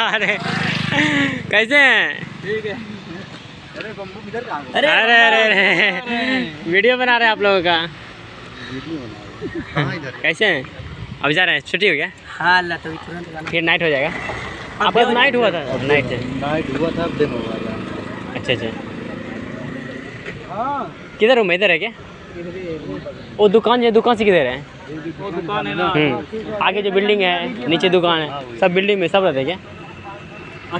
अरे कैसे हैं? ठीक है। अरे बम्बू इधर कहाँ गया? अरे अरे वीडियो बना रहे हैं आप लोगों का। कैसे हैं? अब जा रहे हैं, छुट्टी हो गया? हाँ अल्लाह, तो तुरंत फिर नाइट हो जाएगा। आपका नाइट हुआ था? नाइट हुआ था, दिन हुआ था। अच्छा, किधर हो? मैं इधर है क्या? वो दुकान जो दुकान से किधर है? वो दुकान है ना आगे जो बिल्डिंग है, नीचे दुकान है, सब बिल्डिंग में सब रहते हैं क्या?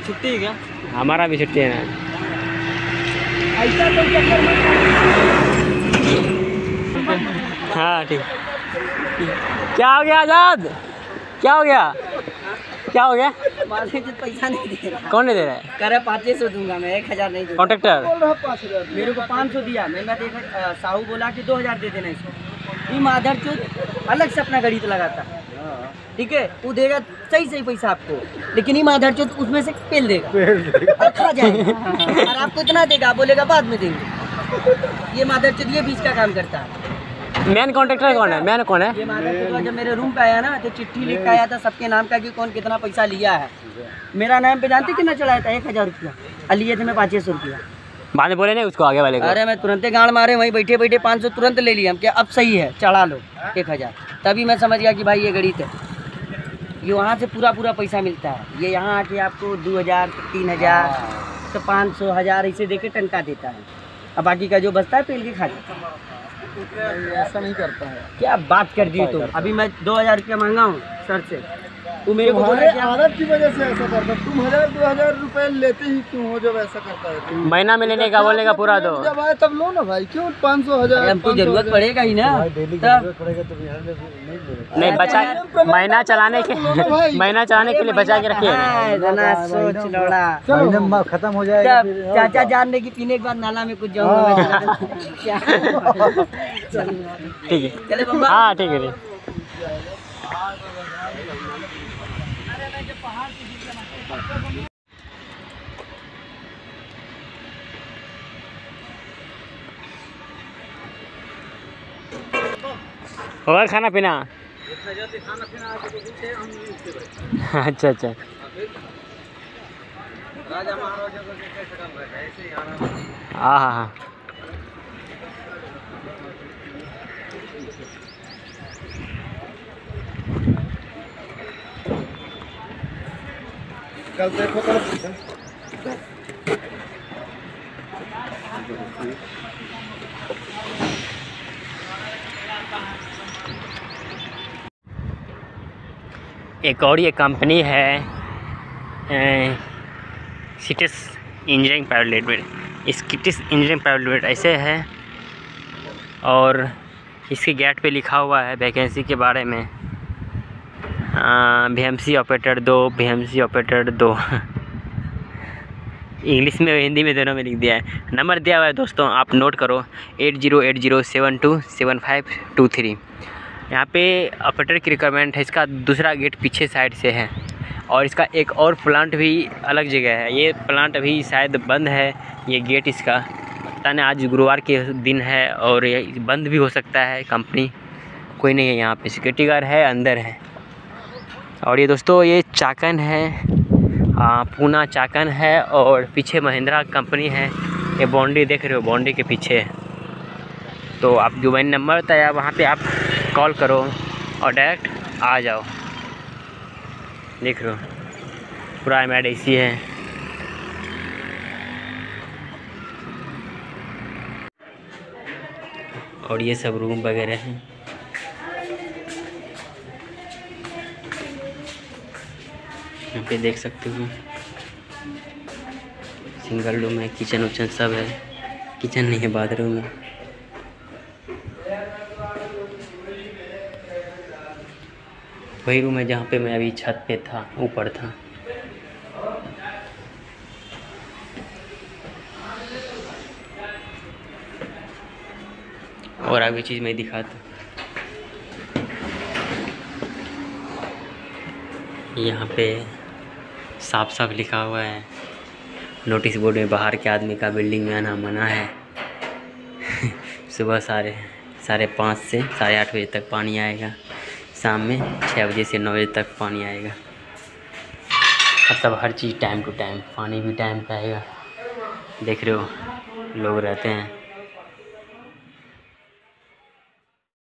छुट्टी है क्या? हमारा भी छुट्टी है ना। हाँ ठीक। क्या हो गया आजाद? क्या हो गया? क्या हो गया? पैसा नहीं दे रहा। कौन नहीं दे रहा है? करे 500 दूंगा मैं, 1000 नहीं दूंगा। कॉन्ट्रैक्टर मेरे को 500 दिया, मैं देखा साहू बोला कि 2000 दे देना इसको। माधर चोट अलग से अपना गणित लगाता, ठीक है? वो देगा सही सही पैसा आपको, लेकिन ये माधर चोट उसमें से पेल देगा, और खा जाएगा। और आपको इतना देगा, आप बोलेगा बाद में देंगे। ये माधर चोट ये बीच का काम करता है। मैन कॉन्ट्रैक्टर कौन है? मैन कौन है? ये माधव जब मेरे रूम पे आया ना तो चिट्ठी लिख के आया था सबके नाम का कि कौन कितना पैसा लिया है। मेरा नाम पे जानते कितना चढ़ाया था? 1000 रुपया। लिए थे मैं 500 रुपया। बाद में बोले नहीं उसको आगे वाले को। अरे मैं तुरंत गाड़ मारे, वहीं बैठे बैठे 500 तुरंत ले लिया हम कि अब सही है, चढ़ा लो 1000। तभी मैं समझ गया कि भाई ये गणित है, ये वहाँ से पूरा पूरा पैसा मिलता है। ये यहाँ आके आपको 2000 3000 तो 500 1000 ऐसे दे के टनका देता है, और बाकी का जो बचता है पेल के खा जाता है। ऐसा नहीं करता है। क्या बात कर दी तो अभी मैं 2000 रुपया मांगा हूँ सर से, वो मेरे को बोल रहा है आदत की वजह से ऐसा करता है। तुम 1000 2000 रुपये लेते ही क्यों हो? जब ऐसा करता है महीना में लेने का बोलेगा पूरा दो, जब आए तब लो ना भाई। क्यों 500 1000? हमको जरूरत पड़ेगा ही ना, नहीं बचा महीना चलाने के, महीना चलाने के लिए बचा के रखिए। खत्म हो जाएगा चाचा जानने की पीने के बाद नाला में कुछ जाऊंगा। ठीक है, हाँ ठीक है। और खाना पीना? अच्छा अच्छा। हाँ हाँ। कल देखो कल एक और ये कंपनी है सिटीज इंजीनियरिंग प्राइवेट लिमिटेड। इस सिटीज इंजीनियरिंग प्राइवेट लिमिटेड ऐसे है, और इसके गेट पे लिखा हुआ है वैकेंसी के बारे में, BMC ऑपरेटर 2 इंग्लिश में और हिंदी में दोनों में लिख दिया है। नंबर दिया हुआ है दोस्तों, आप नोट करो 8080727523। यहाँ पे ऑपरेटर की रिक्वायरमेंट है। इसका दूसरा गेट पीछे साइड से है, और इसका एक और प्लांट भी अलग जगह है। ये प्लांट अभी शायद बंद है, ये गेट इसका पता नहीं, आज गुरुवार के दिन है और ये बंद भी हो सकता है। कंपनी कोई नहीं है यहाँ पे, सिक्योरिटी गार्ड है अंदर है। और ये दोस्तों ये चाकन है, पूना चाकन है, और पीछे महिंद्रा कंपनी है। ये बाउंड्री देख रहे हो, बाउंड्री के पीछे तो आप जो मैन नंबर बताया वहाँ पे आप कॉल करो और डायरेक्ट आ जाओ। देख रहे हो प्राइम MIDC है। और ये सब रूम वगैरह हैं। यहाँ पे देख सकते हो सिंगल रूम है, किचन उचन सब है। किचन नहीं है, बाथरूम है। वही रूम है जहाँ पे मैं अभी छत पे था, ऊपर था। और आगे चीज़ मैं दिखाता हूँ। यहाँ पे साफ साफ लिखा हुआ है नोटिस बोर्ड में, बाहर के आदमी का बिल्डिंग में आना मना है। सुबह साढ़े 5 से साढ़े 8 बजे तक पानी आएगा, शाम में 6 बजे से 9 बजे तक पानी आएगा। सब हर चीज़ टाइम टू टाइम, पानी भी टाइम पे आएगा। देख रहे हो लोग रहते हैं